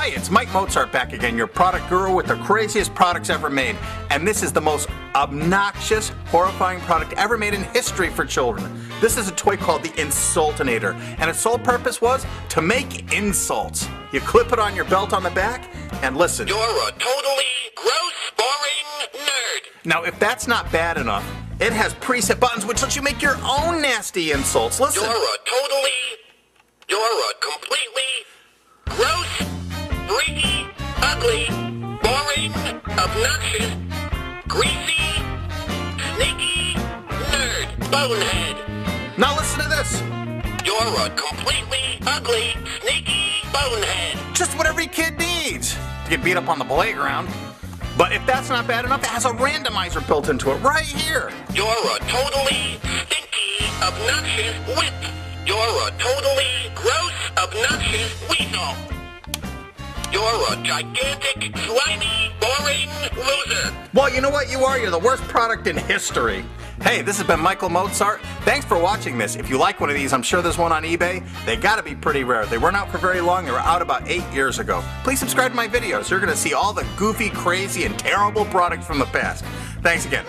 Hi, it's Mike Mozart back again, your product guru with the craziest products ever made. And this is the most obnoxious, horrifying product ever made in history for children. This is a toy called the Insultinator, and its sole purpose was to make insults. You clip it on your belt on the back, and listen. You're a totally gross, boring nerd. Now, if that's not bad enough, it has preset buttons which lets you make your own nasty insults. Listen. You're a completely gross, freaky, ugly, boring, obnoxious, greasy, sneaky, nerd, bonehead. Now listen to this. You're a completely ugly, sneaky, bonehead. Just what every kid needs to get beat up on the playground. But if that's not bad enough, it has a randomizer built into it right here. You're a totally stinky, obnoxious whip. You're a totally gross, obnoxious weasel. You're a gigantic, slimy, boring loser. Well, you know what you are? You're the worst product in history. Hey, this has been Michael Mozart. Thanks for watching this. If you like one of these, I'm sure there's one on eBay. They gotta be pretty rare. They weren't out for very long. They were out about 8 years ago. Please subscribe to my videos. You're gonna see all the goofy, crazy, and terrible products from the past. Thanks again.